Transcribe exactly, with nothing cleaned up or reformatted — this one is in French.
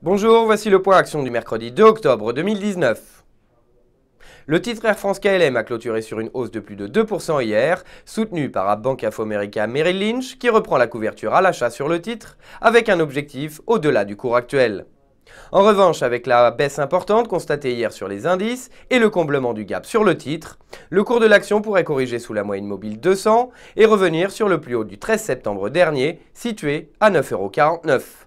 Bonjour, voici le point action du mercredi deux octobre deux mille dix-neuf. Le titre Air France K L M a clôturé sur une hausse de plus de deux pour cent hier, soutenu par la Bank of America Merrill Lynch qui reprend la couverture à l'achat sur le titre, avec un objectif au-delà du cours actuel. En revanche, avec la baisse importante constatée hier sur les indices et le comblement du gap sur le titre, le cours de l'action pourrait corriger sous la moyenne mobile deux cents et revenir sur le plus haut du treize septembre dernier, situé à neuf euros quarante-neuf.